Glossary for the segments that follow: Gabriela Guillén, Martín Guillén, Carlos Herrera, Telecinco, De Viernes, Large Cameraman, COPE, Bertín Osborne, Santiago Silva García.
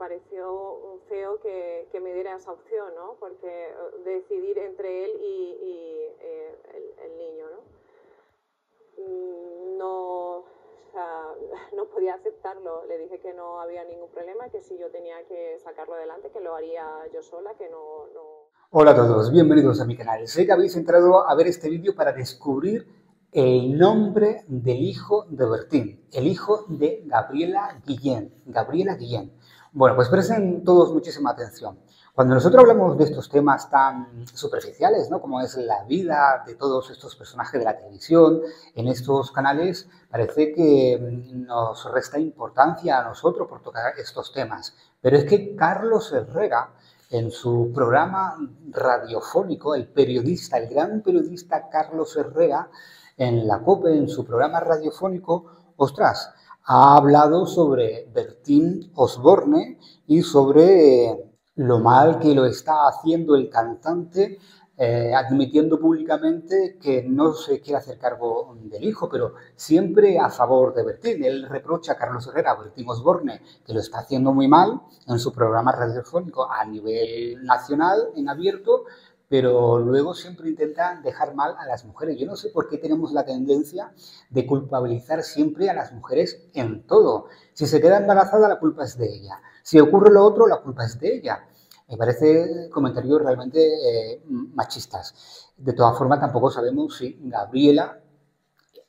pareció feo que me diera esa opción, ¿no? Porque decidir entre él y el niño, ¿no? No podía aceptarlo. Le dije que no había ningún problema, que si yo tenía que sacarlo adelante, que lo haría yo sola, que no... Hola a todos, bienvenidos a mi canal. Sé que habéis entrado a ver este vídeo para descubrir el nombre del hijo de Bertín, el hijo de Gabriela Guillén. Gabriela Guillén. Bueno, pues presten todos muchísima atención. Cuando nosotros hablamos de estos temas tan superficiales, ¿no? Como es la vida de todos estos personajes de la televisión, en estos canales, parece que nos resta importancia a nosotros por tocar estos temas. Pero es que Carlos Herrera, en su programa radiofónico, el periodista, el gran periodista Carlos Herrera, en la COPE, en su programa radiofónico, ostras, ha hablado sobre Bertín Osborne y sobre lo mal que lo está haciendo el cantante, admitiendo públicamente que no se quiere hacer cargo del hijo, pero siempre a favor de Bertín. Él reprocha a Carlos Herrera, a Bertín Osborne, que lo está haciendo muy mal en su programa radiofónico a nivel nacional, en abierto, pero luego siempre intentan dejar mal a las mujeres. Yo no sé por qué tenemos la tendencia de culpabilizar siempre a las mujeres en todo. Si se queda embarazada, la culpa es de ella. Si ocurre lo otro, la culpa es de ella. Me parece comentarios realmente machistas. De todas formas, tampoco sabemos si Gabriela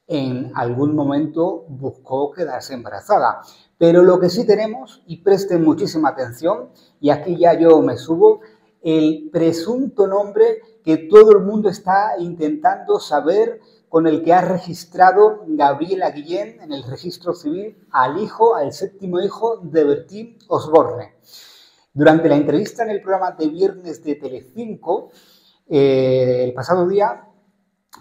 en algún momento buscó quedarse embarazada. Pero lo que sí tenemos, y presten muchísima atención, y aquí ya yo me subo, el presunto nombre que todo el mundo está intentando saber, con el que ha registrado Gabriela Guillén en el registro civil al hijo, al séptimo hijo de Bertín Osborne. Durante la entrevista en el programa De Viernes de Telecinco, el pasado día,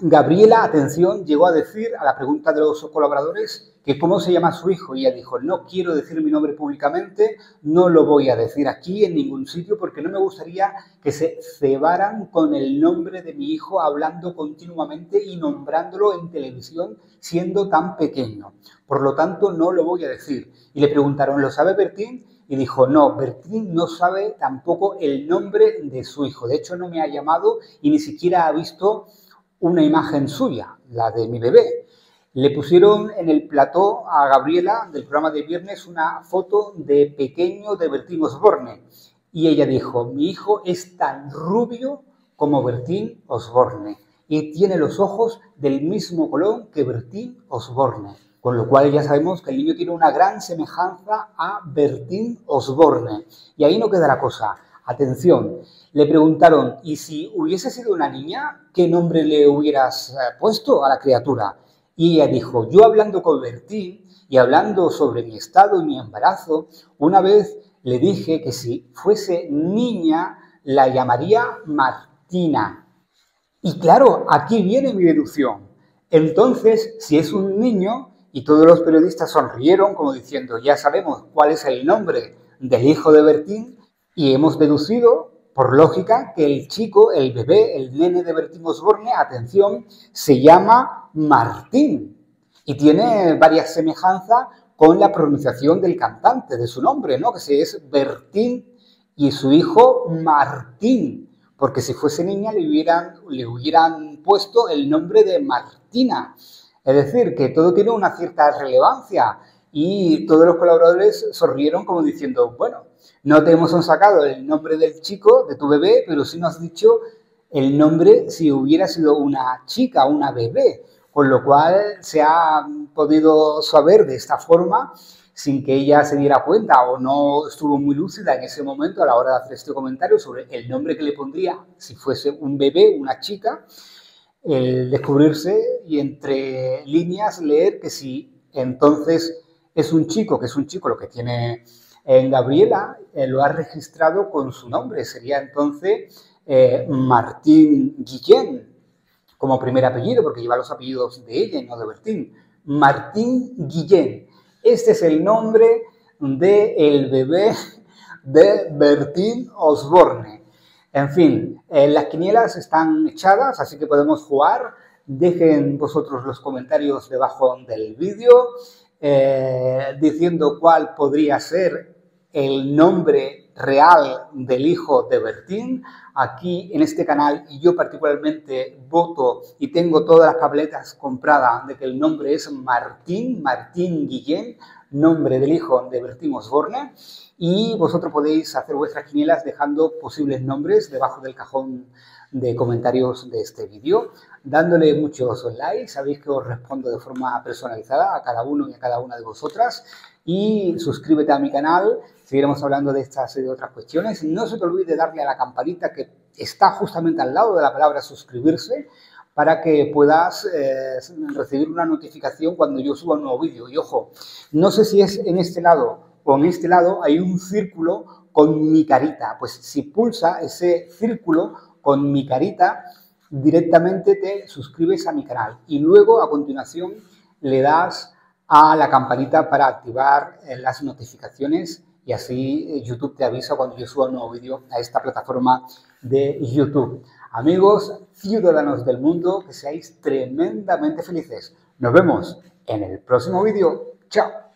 Gabriela, atención, llegó a decir a la pregunta de los colaboradores que cómo se llama su hijo. Y ella dijo, no quiero decir mi nombre públicamente, no lo voy a decir aquí en ningún sitio porque no me gustaría que se cebaran con el nombre de mi hijo hablando continuamente y nombrándolo en televisión siendo tan pequeño. Por lo tanto, no lo voy a decir. Y le preguntaron, ¿lo sabe Bertín? Y dijo, no, Bertín no sabe tampoco el nombre de su hijo. De hecho, no me ha llamado y ni siquiera ha visto una imagen suya, la de mi bebé. Le pusieron en el plató a Gabriela del programa de Viernes una foto de pequeño de Bertín Osborne. Y ella dijo, mi hijo es tan rubio como Bertín Osborne y tiene los ojos del mismo color que Bertín Osborne. Con lo cual ya sabemos que el niño tiene una gran semejanza a Bertín Osborne. Y ahí no queda la cosa. Atención, le preguntaron, ¿y si hubiese sido una niña, qué nombre le hubieras puesto a la criatura? Y ella dijo, yo hablando con Bertín y hablando sobre mi estado y mi embarazo, una vez le dije que si fuese niña la llamaría Martina. Y claro, aquí viene mi deducción. Entonces, si es un niño, y todos los periodistas sonrieron como diciendo, ya sabemos cuál es el nombre del hijo de Bertín, y hemos deducido, por lógica, que el chico, el bebé, el nene de Bertín Osborne, atención, se llama Martín y tiene varias semejanzas con la pronunciación del cantante, de su nombre, ¿no? Que se es Bertín y su hijo Martín, porque si fuese niña le hubieran puesto el nombre de Martina. Es decir, que todo tiene una cierta relevancia y todos los colaboradores sonrieron como diciendo, bueno, no te hemos sacado el nombre del chico, de tu bebé, pero sí nos has dicho el nombre si hubiera sido una chica, una bebé, con lo cual se ha podido saber de esta forma sin que ella se diera cuenta o no estuvo muy lúcida en ese momento a la hora de hacer este comentario sobre el nombre que le pondría si fuese un bebé, una chica, el descubrirse y entre líneas leer que si entonces es un chico, que es un chico lo que tiene... Gabriela lo ha registrado con su nombre, sería entonces Martín Guillén, como primer apellido, porque lleva los apellidos de ella y no de Bertín. Martín Guillén, este es el nombre del bebé de Bertín Osborne. En fin, las quinielas están echadas, así que podemos jugar. Dejen vosotros los comentarios debajo del vídeo. Diciendo cuál podría ser el nombre real del hijo de Bertín aquí en este canal, y yo particularmente voto y tengo todas las papeletas compradas de que el nombre es Martín, Martín Guillén, nombre del hijo de Bertín Osborne, y vosotros podéis hacer vuestras quinielas dejando posibles nombres debajo del cajón de comentarios de este vídeo, dándole muchos likes. Sabéis que os respondo de forma personalizada a cada uno y a cada una de vosotras, y suscríbete a mi canal. Seguiremos hablando de estas y de otras cuestiones. No se te olvide darle a la campanita que está justamente al lado de la palabra suscribirse, para que puedas recibir una notificación cuando yo suba un nuevo vídeo. Y ojo, no sé si es en este lado o en este lado, hay un círculo con mi carita. Pues si pulsa ese círculo con mi carita, directamente te suscribes a mi canal. Y luego, a continuación, le das a la campanita para activar las notificaciones, y así YouTube te avisa cuando yo suba un nuevo vídeo a esta plataforma de YouTube. Amigos, ciudadanos del mundo, que seáis tremendamente felices. Nos vemos en el próximo vídeo. ¡Chao!